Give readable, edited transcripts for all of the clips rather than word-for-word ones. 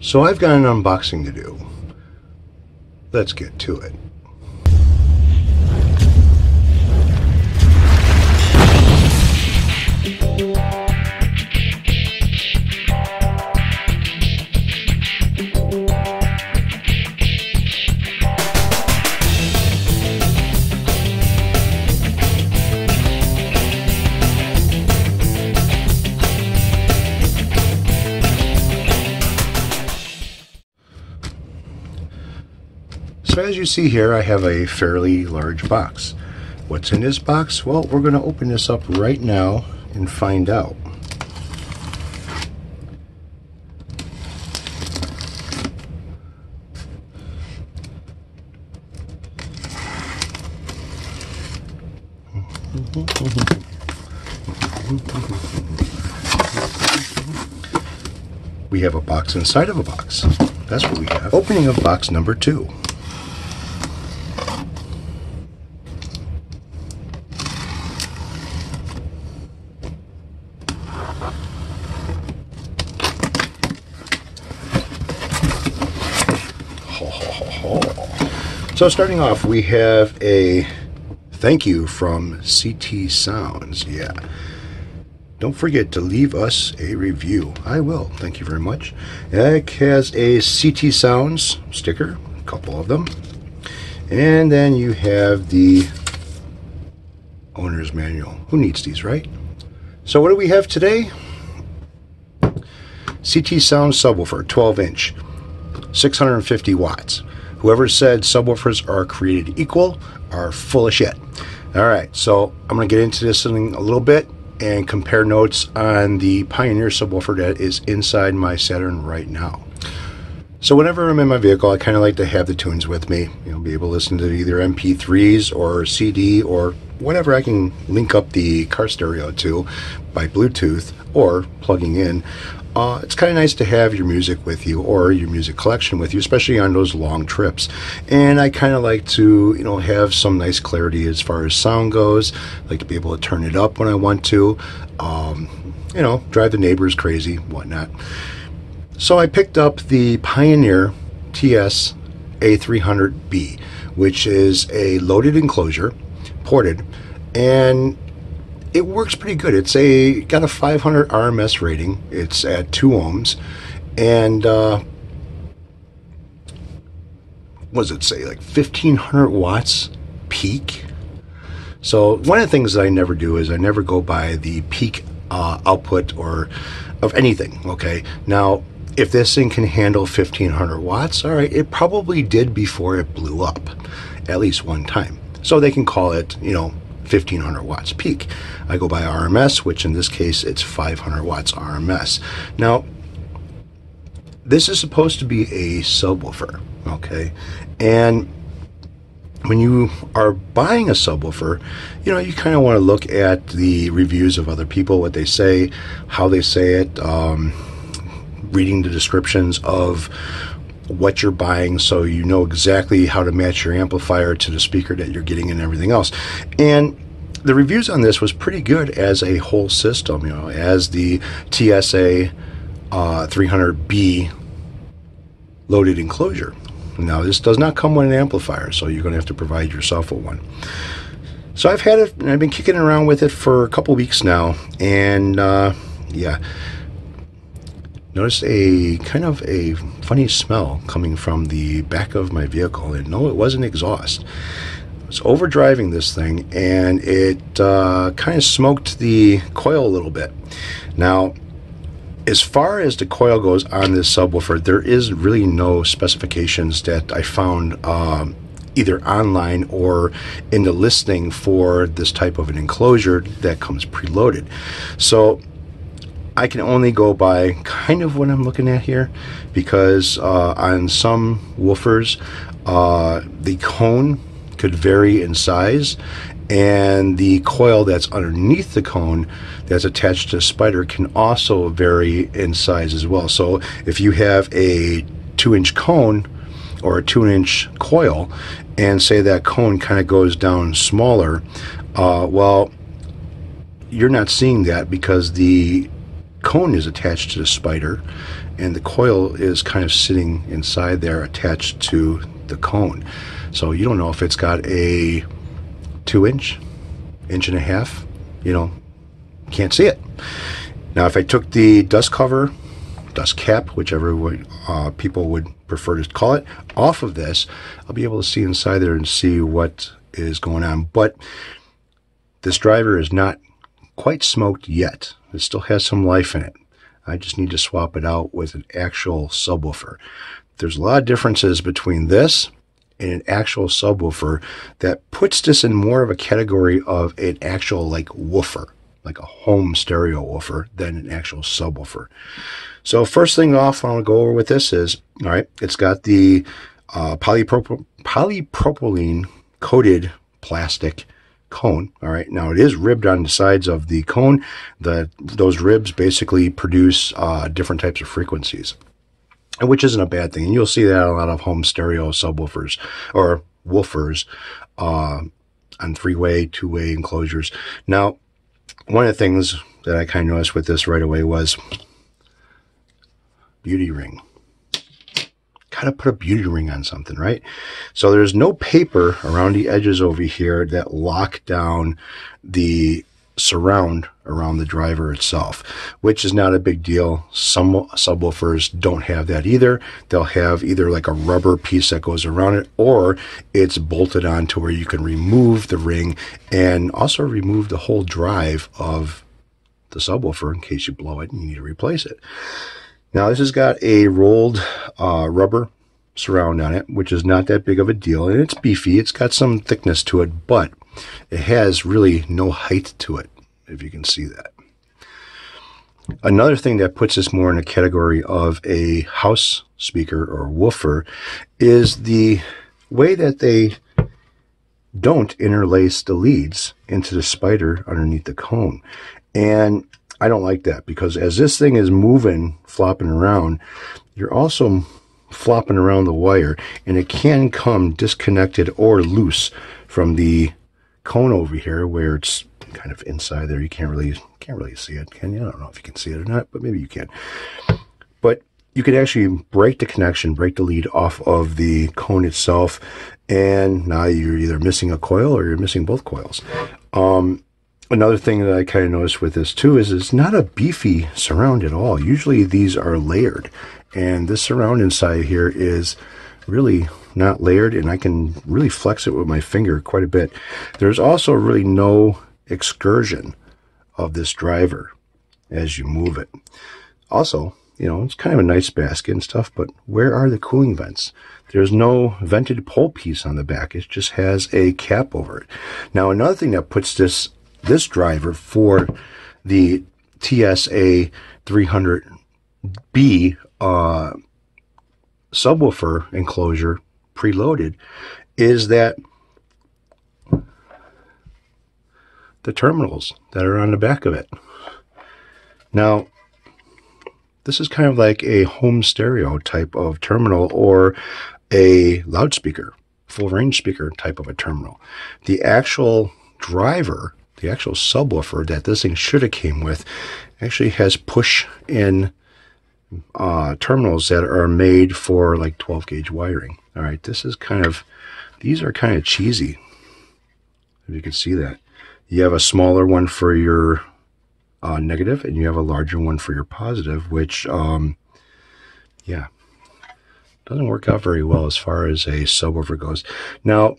So I've got an unboxing to do. Let's get to it. So as you see here, I have a fairly large box. What's in this box? Well, we're going to open this up right now and find out. We have a box inside of a box. That's what we have. Opening of box number 2. So starting off, we have a thank you from CT Sounds. Yeah. Don't forget to leave us a review. I will. Thank you very much. It has a CT Sounds sticker, a couple of them. And then you have the owner's manual. Who needs these, right? So what do we have today? CT Sounds subwoofer, 12-inch, 650 watts. Whoever said subwoofers are created equal are full of shit. Alright, so I'm going to get into this in a little bit and compare notes on the Pioneer subwoofer that is inside my Saturn right now. So whenever I'm in my vehicle, I kind of like to have the tunes with me. You know, be able to listen to either MP3s or CD or whatever I can link up the car stereo to by Bluetooth or plugging in. It's kind of nice to have your music with you or your music collection with you, especially on those long trips. And I kind of like to, you know, have some nice clarity as far as sound goes. I like to be able to turn it up when I want to, you know, drive the neighbors crazy, whatnot. So I picked up the Pioneer TS-A300B, which is a loaded enclosure, ported, and it works pretty good. It's got a 500 RMS rating. It's at 2 ohms, and what does it say, like 1500 watts peak? So one of the things that I never do is I never go by the peak output or of anything. Okay, now if this thing can handle 1500 watts, all right, it probably did before it blew up, at least one time. So they can call it, you know, 1500 watts peak. I go by RMS, which in this case it's 500 watts RMS. Now, this is supposed to be a subwoofer, okay? And when you are buying a subwoofer, you know, you kind of want to look at the reviews of other people, what they say, how they say it, reading the descriptions of what you're buying, so you know exactly how to match your amplifier to the speaker that you're getting and everything else. And the reviews on this was pretty good as a whole system, you know, as the TS-A 300B loaded enclosure. Now, this does not come with an amplifier, so you're going to have to provide yourself with one. So I've had it, and I've been kicking around with it for a couple weeks now, and yeah. Noticed a kind of a funny smell coming from the back of my vehicle, and no, it wasn't exhaust. I was overdriving this thing, and it kind of smoked the coil a little bit. Now, as far as the coil goes on this subwoofer, there is really no specifications that I found either online or in the listing for this type of an enclosure that comes preloaded. So I can only go by kind of what I'm looking at here, because on some woofers, the cone could vary in size, and the coil that's underneath the cone that's attached to the spider can also vary in size as well. So if you have a 2-inch cone or a 2-inch coil, and say that cone kind of goes down smaller, well, you're not seeing that because the cone is attached to the spider, and the coil is kind of sitting inside there attached to the cone. So you don't know if it's got a 2 inch, inch and a half, you know, can't see it. Now if I took the dust cover, dust cap, whichever people would prefer to call it, off of this, I'll be able to see inside there and see what is going on. But this driver is not quite smoked yet. It still has some life in it. I just need to swap it out with an actual subwoofer. There's a lot of differences between this and an actual subwoofer that puts this in more of a category of an actual like woofer, like a home stereo woofer, than an actual subwoofer. So first thing off, I want to go over with this is, all right, it's got the polypropylene coated plastic cone. All right, now it is ribbed on the sides of the cone. Those ribs basically produce different types of frequencies, which isn't a bad thing. And you'll see that on a lot of home stereo subwoofers or woofers on three-way, two-way enclosures. Now, one of the things that I kind of noticed with this right away was beauty ring. Gotta put a beauty ring on something, right? So there's no paper around the edges over here that lock down the surround around the driver itself, which is not a big deal. Some subwoofers don't have that either. They'll have either like a rubber piece that goes around it, or it's bolted on to where you can remove the ring and also remove the whole drive of the subwoofer in case you blow it and you need to replace it. Now this has got a rolled rubber surround on it, which is not that big of a deal, and it's beefy. It's got some thickness to it, but it has really no height to it, if you can see that. Another thing that puts this more in a category of a house speaker or woofer is the way that they don't interlace the leads into the spider underneath the cone. And I don't like that, because as this thing is moving, flopping around, you're also flopping around the wire, and it can come disconnected or loose from the cone over here where it's kind of inside there. You can't really see it, can you? I don't know if you can see it or not, but maybe you can. But you could actually break the connection, break the lead off of the cone itself, and now you're either missing a coil or you're missing both coils. Another thing that I kind of noticed with this too is it's not a beefy surround at all. Usually these are layered, and this surround inside here is really not layered, and I can really flex it with my finger quite a bit. There's also really no excursion of this driver as you move it. Also, you know, it's kind of a nice basket and stuff, but where are the cooling vents? There's no vented pole piece on the back. It just has a cap over it. Now, another thing that puts this driver for the TS-A300B subwoofer enclosure preloaded is that the terminals that are on the back of it. Now, this is kind of like a home stereo type of terminal, or a loudspeaker, full range speaker type of a terminal. The actual driver, the actual subwoofer that this thing should have came with, actually has push in terminals that are made for like 12 gauge wiring. All right, this is kind of, these are kind of cheesy, if you can see that. You have a smaller one for your negative, and you have a larger one for your positive, which yeah, doesn't work out very well as far as a subwoofer goes. Now,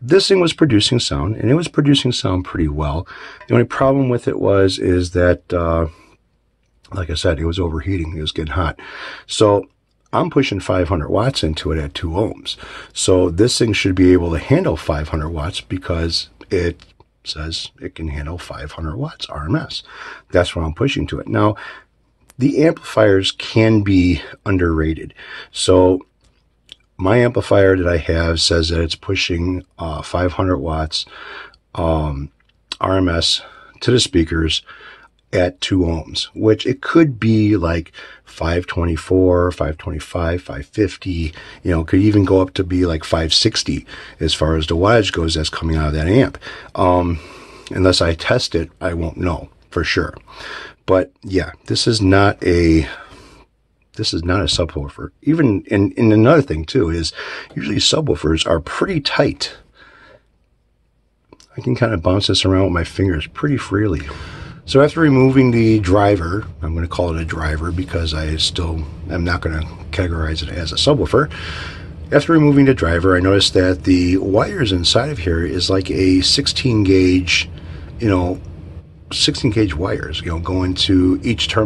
this thing was producing sound, and it was producing sound pretty well. The only problem with it is that, like I said, it was overheating. It was getting hot. So I'm pushing 500 watts into it at 2 ohms. So this thing should be able to handle 500 watts because it says it can handle 500 watts RMS. That's what I'm pushing to it. Now, the amplifiers can be underrated. So my amplifier that I have says that it's pushing 500 watts RMS to the speakers at 2 ohms, which it could be like 524, 525, 550, you know, could even go up to be like 560 as far as the wattage goes that's coming out of that amp. Unless I test it, I won't know for sure. But yeah, this is not a This is not a subwoofer. Even, and another thing too is usually subwoofers are pretty tight. I can kind of bounce this around with my fingers pretty freely. So after removing the driver, I'm going to call it a driver because I still am not going to categorize it as a subwoofer. After removing the driver, I noticed that the wires inside of here is like a 16 gauge, 16 gauge wires, going to each set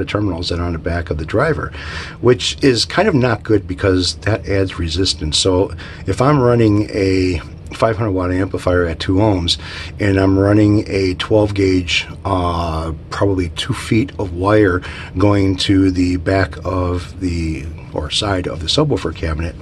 of terminals that are on the back of the driver, which is kind of not good because that adds resistance. So if I'm running a 500 watt amplifier at 2 ohms and I'm running a 12 gauge probably 2 feet of wire going to the back of the side of the subwoofer cabinet,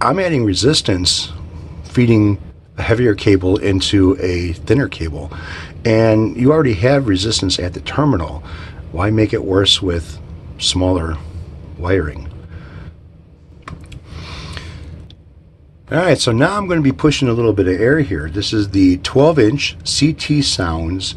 I'm adding resistance feeding a heavier cable into a thinner cable, and you already have resistance at the terminal. Why make it worse with smaller wiring? All right, so now I'm going to be pushing a little bit of air here. This is the 12-inch CT Sounds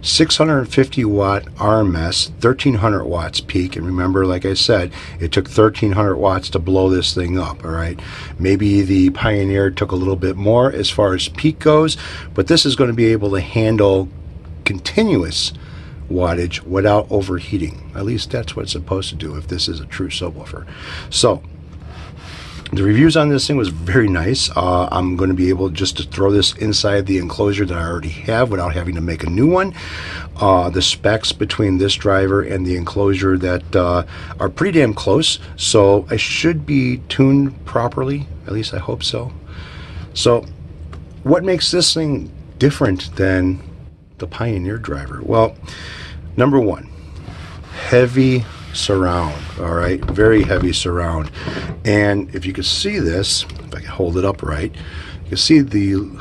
650 watt RMS, 1300 watts peak. And remember, like I said, it took 1300 watts to blow this thing up. All right, maybe the Pioneer took a little bit more as far as peak goes, but this is going to be able to handle continuous wattage without overheating. At least that's what it's supposed to do if this is a true subwoofer. So the reviews on this thing was very nice. I'm going to be able just to throw this inside the enclosure that I already have without having to make a new one. The specs between this driver and the enclosure that are pretty damn close, so I should be tuned properly. At least I hope so. So what makes this thing different than the Pioneer driver? Well, number one, heavy surround. All right, very heavy surround. And if you can see this, if I can hold it up right, you can see the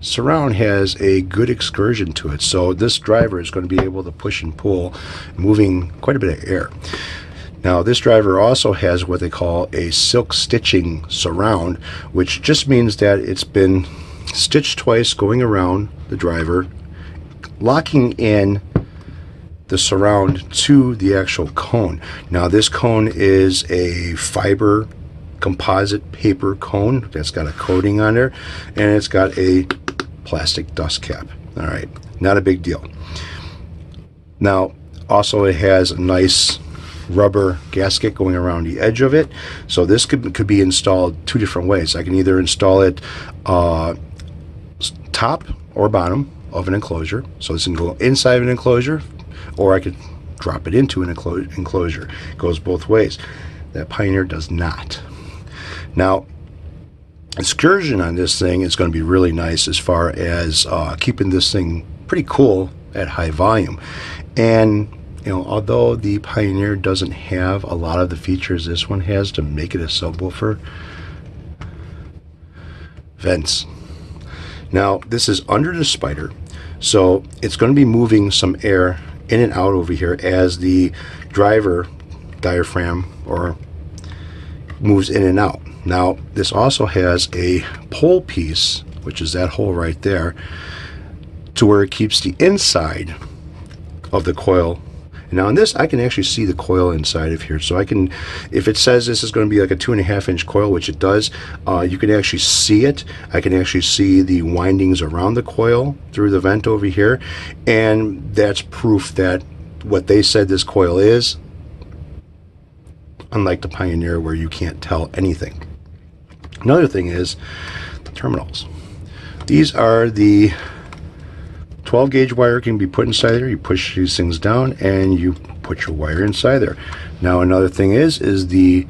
surround has a good excursion to it. So this driver is going to be able to push and pull, moving quite a bit of air. Now this driver also has what they call a silk stitching surround, which just means that it's been stitched twice going around the driver, locking in the surround to the actual cone. Now this cone is a fiber composite paper cone that's got a coating on there, and it's got a plastic dust cap. All right, not a big deal. Now also it has a nice rubber gasket going around the edge of it, so this could be installed two different ways. I can either install it top or bottom of an enclosure, so this can go inside of an enclosure, or I could drop it into an enclosure. It goes both ways. That Pioneer does not. Now, excursion on this thing is going to be really nice as far as keeping this thing pretty cool at high volume. And although the Pioneer doesn't have a lot of the features this one has to make it a subwoofer, vents. Now, this is under the spider, so it's going to be moving some air in and out over here as the driver diaphragm or moves in and out. Now this also has a pole piece, which is that hole right there, to where it keeps the inside of the coil. Now on this I can actually see the coil inside of here, so I can, if it says this is going to be like a 2.5-inch coil, which it does, you can actually see it. I can actually see the windings around the coil through the vent over here, and that's proof that what they said this coil is, unlike the Pioneer where you can't tell anything. Another thing is the terminals. These are the 12 gauge wire, can be put inside there. You push these things down and you put your wire inside there. Now another thing is the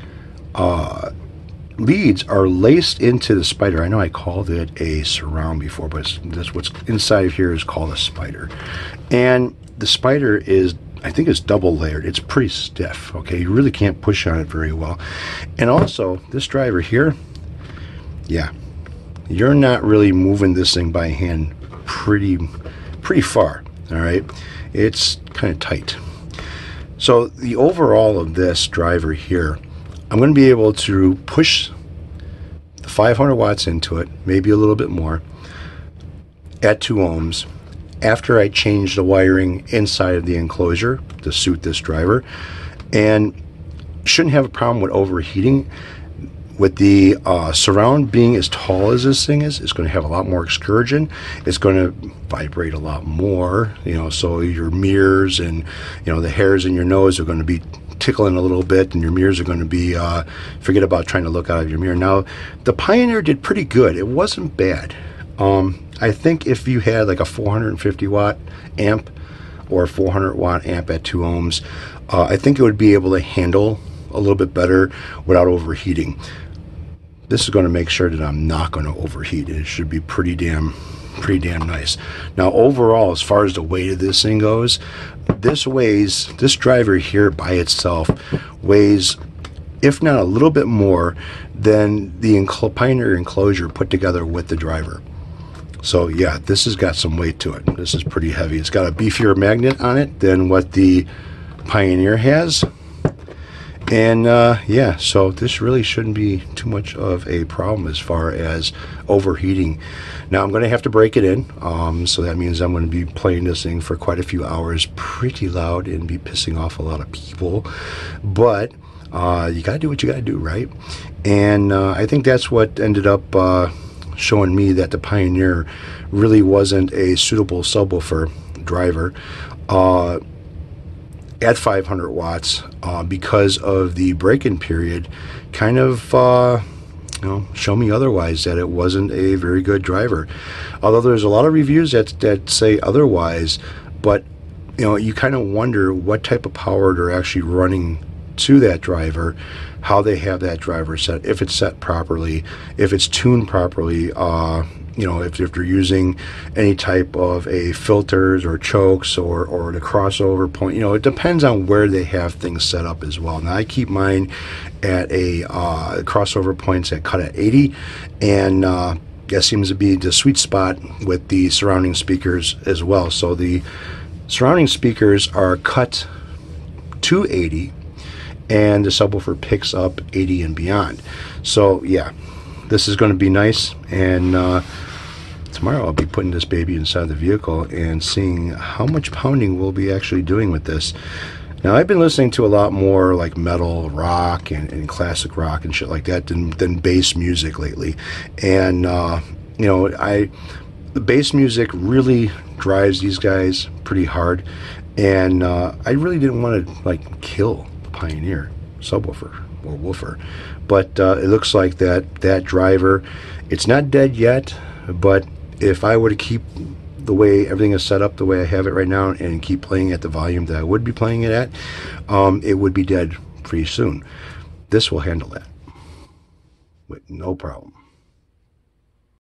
leads are laced into the spider. I know I called it a surround before, but that's what's inside of here is called a spider. And the spider is, I think it's double layered. It's pretty stiff, okay? You really can't push on it very well. And also this driver here, yeah, you're not really moving this thing by hand pretty far. All right, it's kind of tight. So the overall of this driver here, I'm going to be able to push the 500 watts into it, maybe a little bit more, at 2 ohms, after I changed the wiring inside of the enclosure to suit this driver, and shouldn't have a problem with overheating. With the surround being as tall as this thing is, it's going to have a lot more excursion. It's going to vibrate a lot more, you know, so your mirrors and, you know, the hairs in your nose are going to be tickling a little bit, and your mirrors are going to be, forget about trying to look out of your mirror. Now, the Pioneer did pretty good. It wasn't bad. I think if you had like a 450 watt amp or a 400 watt amp at 2 ohms, I think it would be able to handle a little bit better without overheating. This is going to make sure that I'm not going to overheat. It should be pretty damn nice. Now, overall, as far as the weight of this thing goes, this driver here by itself weighs, if not a little bit more than the Pioneer enclosure put together with the driver. So yeah, this has got some weight to it. This is pretty heavy. It's got a beefier magnet on it than what the Pioneer has. And yeah, so this really shouldn't be too much of a problem as far as overheating. Now I'm going to have to break it in, so that means I'm going to be playing this thing for quite a few hours pretty loud and be pissing off a lot of people. But you got to do what you got to do, right? And I think that's what ended up showing me that the Pioneer really wasn't a suitable subwoofer driver at 500 watts because of the break-in period. Kind of you know, show me otherwise that it wasn't a very good driver, although there's a lot of reviews that say otherwise. But you know, you kind of wonder what type of power they're actually running to that driver, how they have that driver set, if it's set properly, if it's tuned properly, you know, if they're using any type of a filters or chokes or the crossover point. You know, it depends on where they have things set up as well. Now I keep mine at a crossover points that cut at 80, and that seems to be the sweet spot with the surrounding speakers as well. So the surrounding speakers are cut to 80, and the subwoofer picks up 80 and beyond. So yeah, this is going to be nice. And tomorrow I'll be putting this baby inside the vehicle and seeing how much pounding we'll be actually doing with this. Now I've been listening to a lot more like metal rock and classic rock and shit like that than bass music lately. And you know, the bass music really drives these guys pretty hard. And I really didn't want to like kill the Pioneer subwoofer or woofer, but it looks like that driver, it's not dead yet. But if I were to keep the way everything is set up the way I have it right now and keep playing at the volume that I would be playing it at, it would be dead pretty soon. This will handle that with no problem.